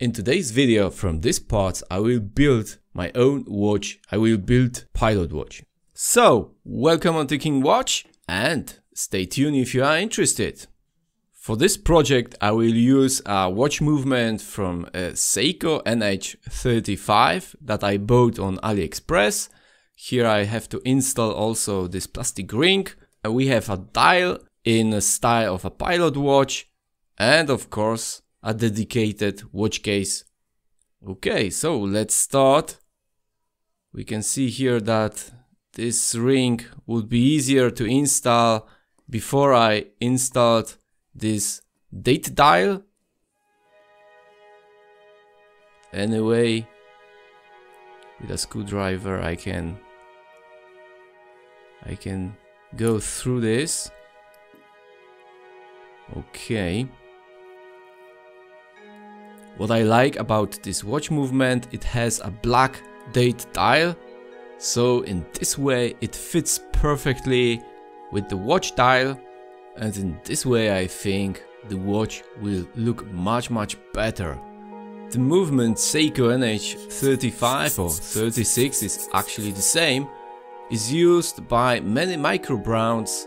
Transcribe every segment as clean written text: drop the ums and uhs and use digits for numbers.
In today's video from this part, I will build my own watch. I will build pilot watch. So welcome on Ticking Watch and stay tuned if you are interested. For this project, I will use a watch movement from a Seiko NH35 that I bought on AliExpress. Here I have to install also this plastic ring. We have a dial in the style of a pilot watch and of course a dedicated watch case. Okay, so let's start. We can see here that this ring would be easier to install before I installed this date dial. Anyway, with a screwdriver I can go through this. Okay. What I like about this watch movement, it has a black date dial, so in this way it fits perfectly with the watch dial, and in this way I think the watch will look much better. The movement Seiko NH35 or 36 is actually the same, is used by many micro brands,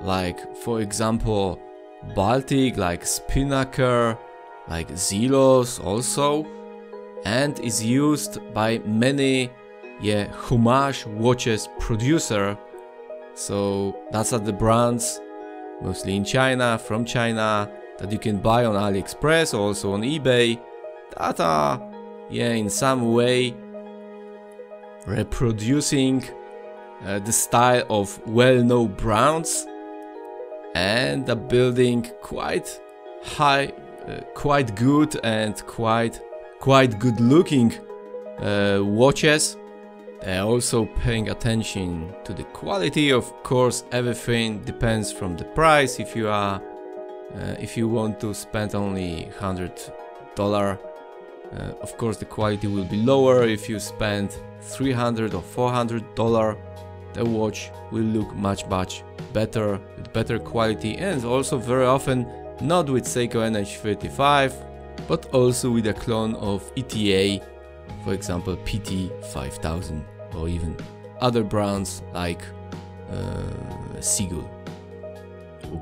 like for example Baltic, like Spinnaker, like Zelos also, and is used by many homage watches producer. So that's the brands mostly in China, from China, that you can buy on AliExpress, also on eBay, that are in some way reproducing the style of well-known brands and are building quite high, quite good and quite good looking watches. They're also paying attention to the quality. Of course, everything depends from the price. If you are if you want to spend only $100, of course the quality will be lower. If you spend $300 or $400, the watch will look much better, with better quality, and also very often not with Seiko NH35, but also with a clone of ETA, for example PT5000, or even other brands like Seagull.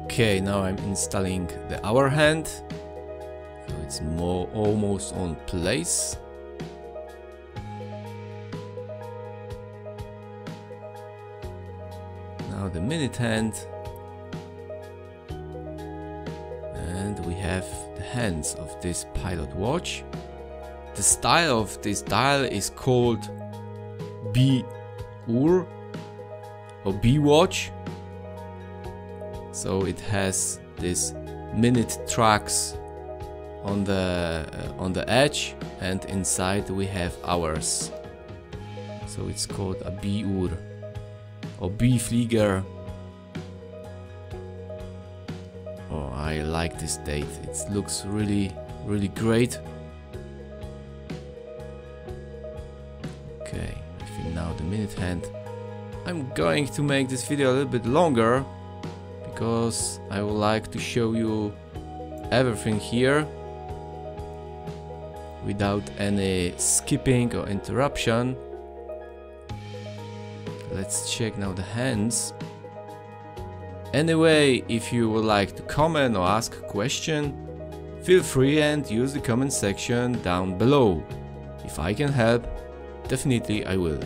Okay, now I'm installing the hour hand, so it's more almost on place. Now the minute hand. We have the hands of this pilot watch. The style of this dial is called B-Uhr or B-watch. So it has this minute tracks on the edge, and inside we have hours. So it's called a B-Uhr or B-flieger. I like this date, it looks really great. Okay, I think now the minute hand. I'm going to make this video a little bit longer because I would like to show you everything here without any skipping or interruption. Let's check now the hands. Anyway, if you would like to comment or ask a question, feel free and use the comment section down below. If I can help, definitely I will.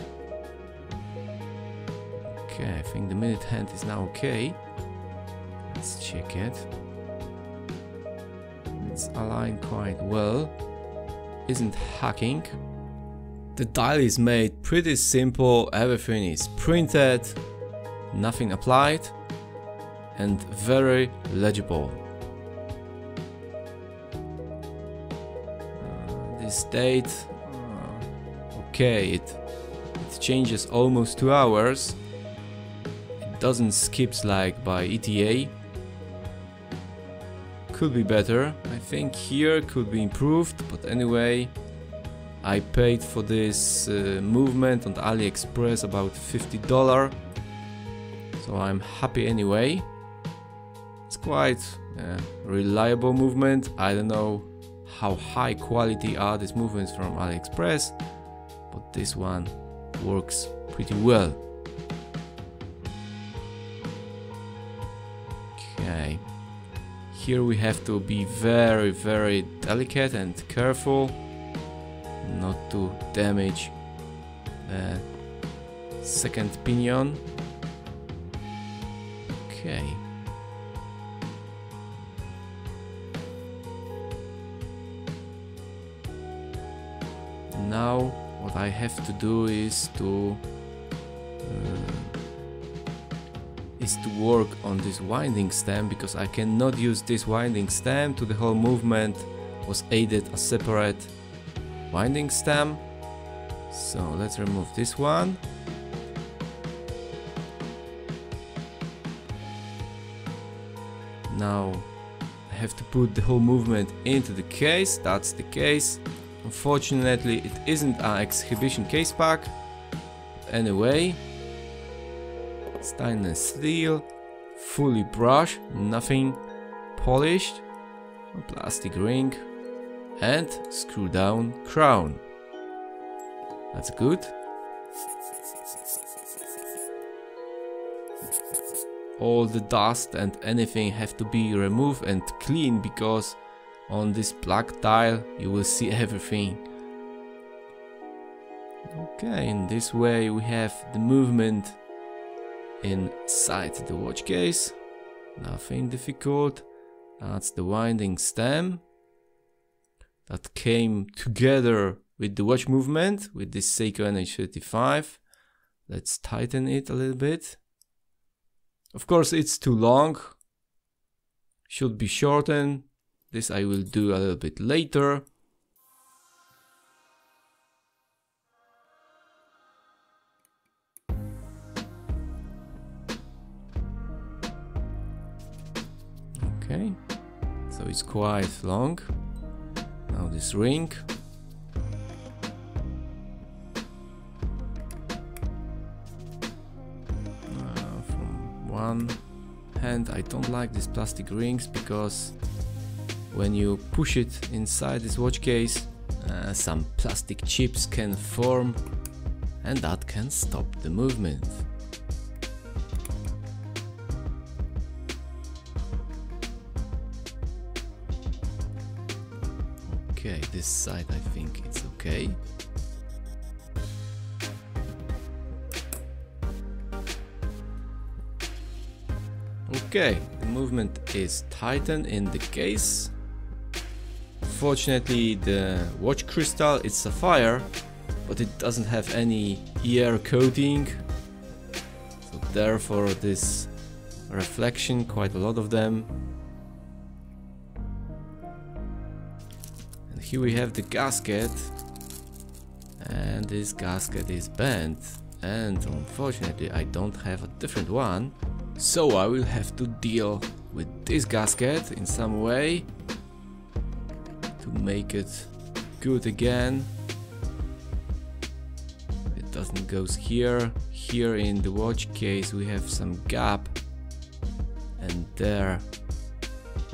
Okay, I think the minute hand is now okay. Let's check it. It's aligned quite well. Isn't hacking. The dial is made pretty simple, everything is printed, nothing applied, and very legible. This date, okay, it changes almost 2 hours. It doesn't skips like by ETA. Could be better. I think here could be improved, but anyway, I paid for this movement on AliExpress about $50, so I'm happy anyway. Quite reliable movement. I don't know how high quality are these movements from AliExpress, but this one works pretty well. Okay, here we have to be very, very delicate and careful not to damage the second pinion. Okay. Now what I have to do is to work on this winding stem, because I cannot use this winding stem to the whole movement. Was added a separate winding stem. So let's remove this one. Now I have to put the whole movement into the case. That's the case. Unfortunately, it isn't an exhibition case pack. Anyway, stainless steel, fully brushed, nothing polished, a plastic ring, and screw down crown. That's good. All the dust and anything have to be removed and clean, because on this black tile you will see everything. Okay, in this way we have the movement inside the watch case. Nothing difficult. That's the winding stem that came together with the watch movement with this Seiko NH35. Let's tighten it a little bit. Of course, it's too long, should be shortened. This I will do a little bit later. Okay, so it's quite long. Now this ring. From one hand, I don't like these plastic rings, because when you push it inside this watch case, some plastic chips can form, and that can stop the movement. Okay, this side I think it's okay. Okay, the movement is tightened in the case. Fortunately, the watch crystal is sapphire, but it doesn't have any ER coating, so therefore this reflection, quite a lot of them. And here we have the gasket, and this gasket is bent, and unfortunately I don't have a different one, so I will have to deal with this gasket in some way to make it good again. It doesn't go here. Here in the watch case we have some gap, and there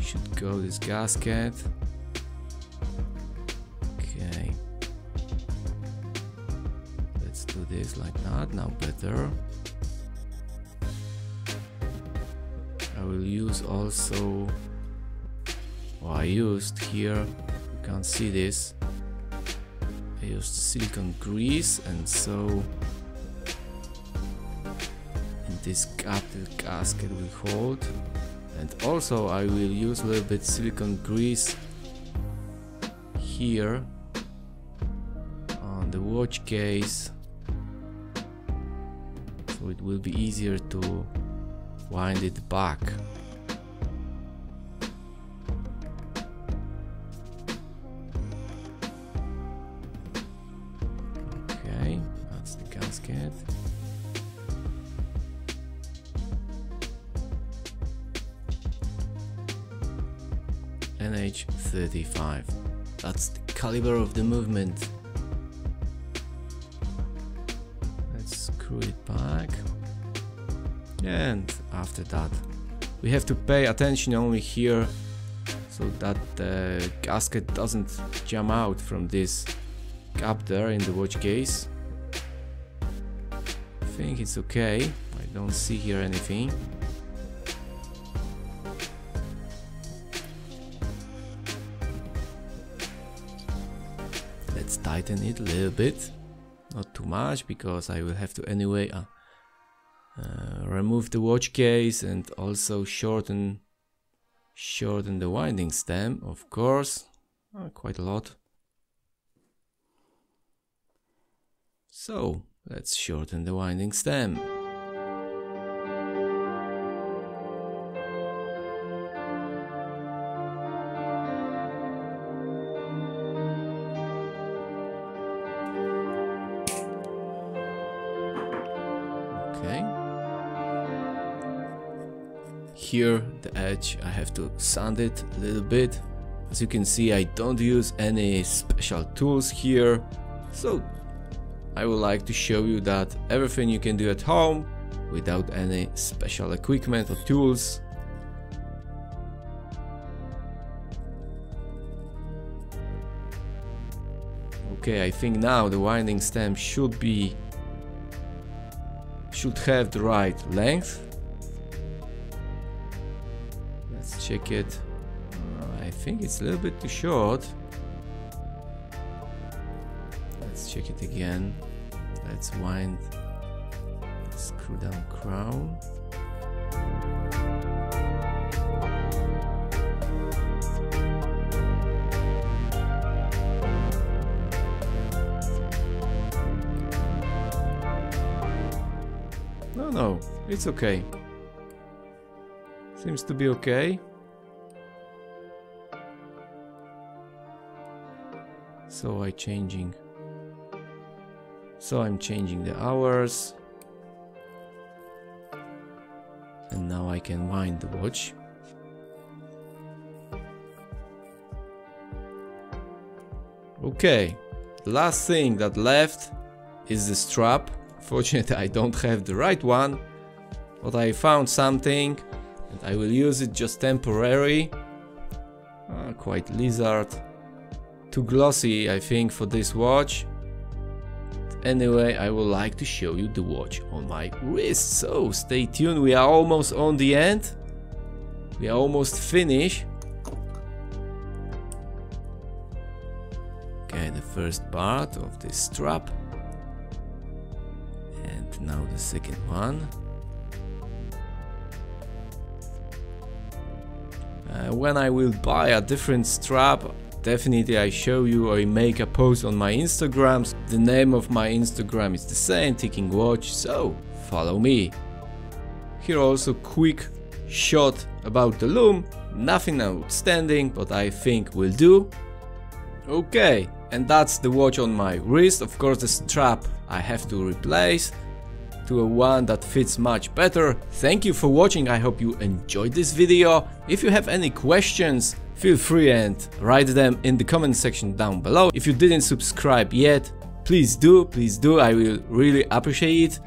should go this gasket. Okay, let's do this like that. Now better. I will use also, or I used here, can't see this, I used silicone grease, and so in this gap the gasket will hold. And also I will use a little bit silicone grease here on the watch case, so it will be easier to wind it back. NH35, that's the caliber of the movement. Let's screw it back, and after that we have to pay attention only here, so that the gasket doesn't jam out from this gap there in the watch case. I think it's okay. I don't see here anything. Let's tighten it a little bit, not too much, because I will have to anyway remove the watch case and also shorten the winding stem, of course, quite a lot. So let's shorten the winding stem. Here the edge, I have to sand it a little bit. As you can see, I don't use any special tools here, so I would like to show you that everything you can do at home without any special equipment or tools. Okay, I think now the winding stem should have the right length. Check it. I think it's a little bit too short. Let's check it again. Let's wind the screw down crown. No, it's okay. Seems to be okay. So I'm changing the hours, and now I can wind the watch. Okay, the last thing that left is the strap. Fortunately, I don't have the right one, but I found something and I will use it just temporarily. Quite lizard. Too glossy, I think, for this watch. Anyway, I would like to show you the watch on my wrist, so stay tuned. We are almost on the end. We are almost finished. Okay, the first part of this strap, and now the second one. When I will buy a different strap, definitely I show you or I make a post on my Instagram. The name of my Instagram is the same, Ticking Watch, so follow me. Here also quick shot about the loom, nothing outstanding, but I think will do. Okay, and that's the watch on my wrist. Of course the strap I have to replace to a one that fits much better. Thank you for watching, I hope you enjoyed this video. If you have any questions, feel free and write them in the comment section down below. If you didn't subscribe yet, please do, I will really appreciate it.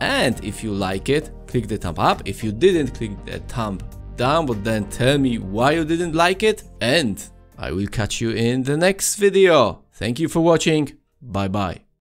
And if you like it, click the thumb up. If you didn't, click the thumb down, but then tell me why you didn't like it, and I will catch you in the next video. Thank you for watching, bye bye.